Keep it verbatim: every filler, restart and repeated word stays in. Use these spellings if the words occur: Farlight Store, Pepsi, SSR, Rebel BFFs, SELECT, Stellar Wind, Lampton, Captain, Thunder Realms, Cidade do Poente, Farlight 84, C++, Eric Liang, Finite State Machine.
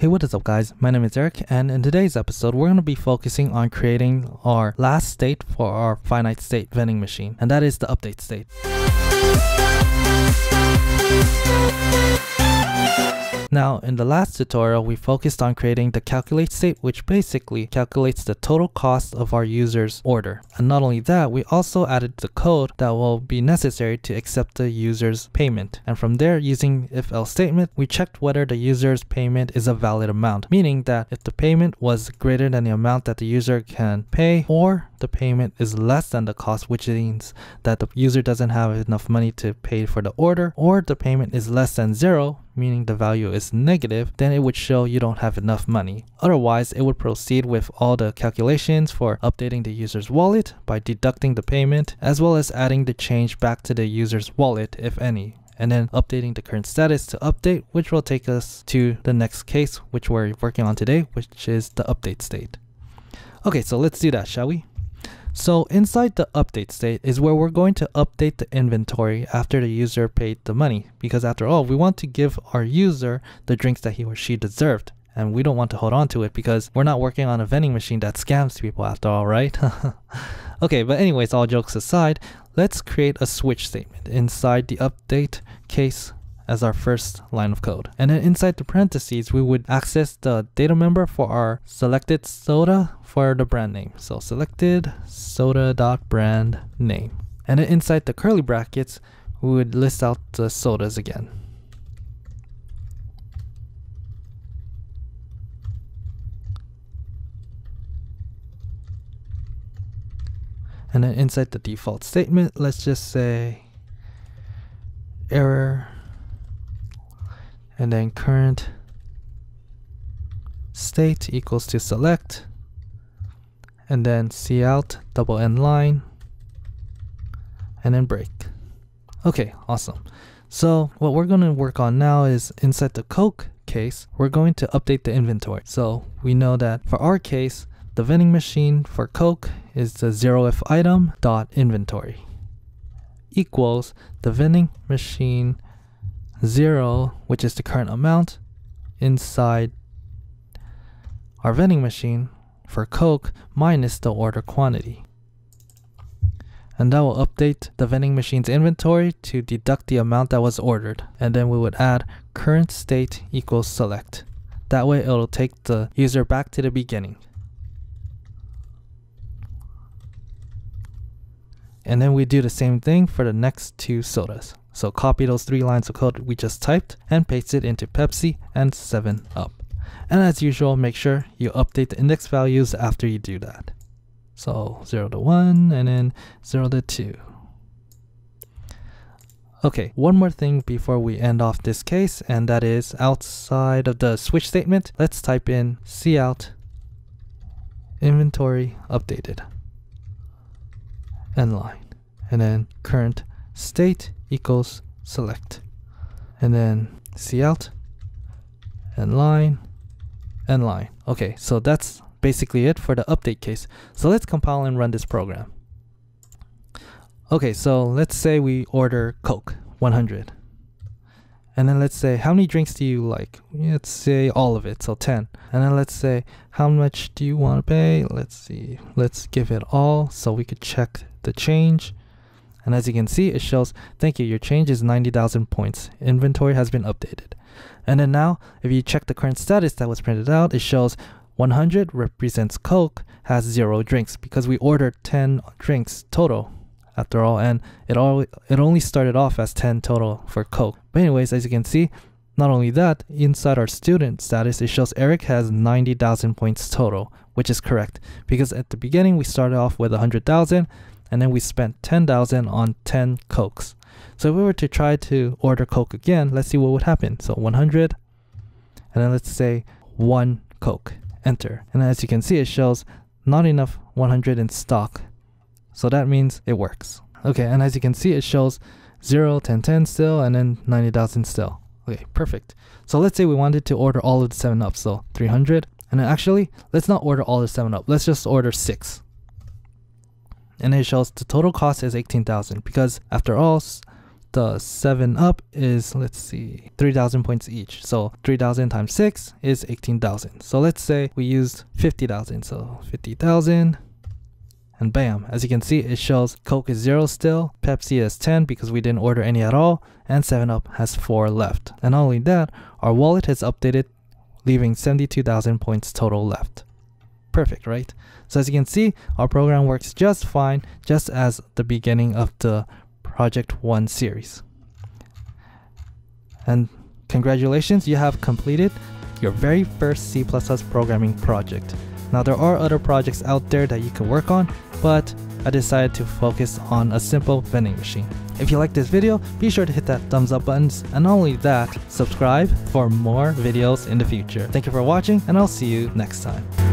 Hey, what is up guys, my name is Eric, and in today's episode we're going to be focusing on creating our last state for our finite state vending machine, and that is the update state. Now, in the last tutorial, we focused on creating the calculate state, which basically calculates the total cost of our user's order. And not only that, we also added the code that will be necessary to accept the user's payment. And from there, using if-else statement, we checked whether the user's payment is a valid amount, meaning that if the payment was greater than the amount that the user can pay, or the payment is less than the cost, which means that the user doesn't have enough money to pay for the order, or the payment is less than zero, meaning the value is negative, then it would show you don't have enough money. Otherwise, it would proceed with all the calculations for updating the user's wallet by deducting the payment, as well as adding the change back to the user's wallet, if any, and then updating the current status to update, which will take us to the next case, which we're working on today, which is the update state. Okay, so let's do that, shall we? So inside the update state is where we're going to update the inventory after the user paid the money, because after all, we want to give our user the drinks that he or she deserved, and we don't want to hold on to it because we're not working on a vending machine that scams people after all, right? Okay, but anyways, all jokes aside, let's create a switch statement inside the update case as our first line of code. And then inside the parentheses, we would access the data member for our selected soda for the brand name. So selected soda.brand name. And then inside the curly brackets, we would list out the sodas again. And then inside the default statement, let's just say error, and then current state equals to select, and then cout, double end line, and then break. Okay, awesome. So what we're gonna work on now is inside the Coke case, we're going to update the inventory. So we know that for our case, the vending machine for Coke is the zeroth item dot inventory equals the vending machine zero, which is the current amount, inside our vending machine for Coke minus the order quantity. And that will update the vending machine's inventory to deduct the amount that was ordered. And then we would add current state equals select. That way it'll take the user back to the beginning. And then we do the same thing for the next two sodas. So copy those three lines of code we just typed and paste it into Pepsi and seven up. And as usual, make sure you update the index values after you do that. So zero to one and then zero to two. Okay, one more thing before we end off this case, and that is outside of the switch statement, let's type in cout inventory updated and line, and then current state equals select, and then cout and line and line. Okay, so that's basically it for the update case. So let's compile and run this program. Okay, so let's say we order Coke one hundred, and then let's say, how many drinks do you like? Let's say all of it, so ten. And then let's say, how much do you want to pay? Let's see, let's give it all so we could check the change. And as you can see, it shows, thank you, your change is ninety thousand points. Inventory has been updated. And then now, if you check the current status that was printed out, it shows one hundred represents Coke has zero drinks, because we ordered ten drinks total after all, and it, all, it only started off as ten total for Coke. But anyways, as you can see, not only that, inside our student status, it shows Eric has ninety thousand points total, which is correct, because at the beginning, we started off with one hundred thousand, and then we spent ten thousand on ten Cokes. So if we were to try to order Coke again, let's see what would happen. So one hundred, and then let's say one Coke, enter. And as you can see, it shows not enough one hundred in stock. So that means it works. Okay, and as you can see, it shows zero, ten, ten still, and then ninety thousand still. Okay, perfect. So let's say we wanted to order all of the seven up, so three hundred. And then actually, let's not order all the seven up, let's just order six. And it shows the total cost is eighteen thousand, because after all, the seven up is, let's see, three thousand points each. So three thousand times six is eighteen thousand. So let's say we used fifty thousand. So fifty thousand. And bam, as you can see, it shows Coke is zero still, Pepsi is ten because we didn't order any at all, and seven up has four left. And not only that, our wallet has updated, leaving seventy-two thousand points total left. Perfect, right? So as you can see, our program works just fine, just as the beginning of the Project one series. And congratulations, you have completed your very first C plus plus programming project. Now there are other projects out there that you can work on, but I decided to focus on a simple vending machine. If you like this video, be sure to hit that thumbs up button, and not only that, subscribe for more videos in the future. Thank you for watching, and I'll see you next time.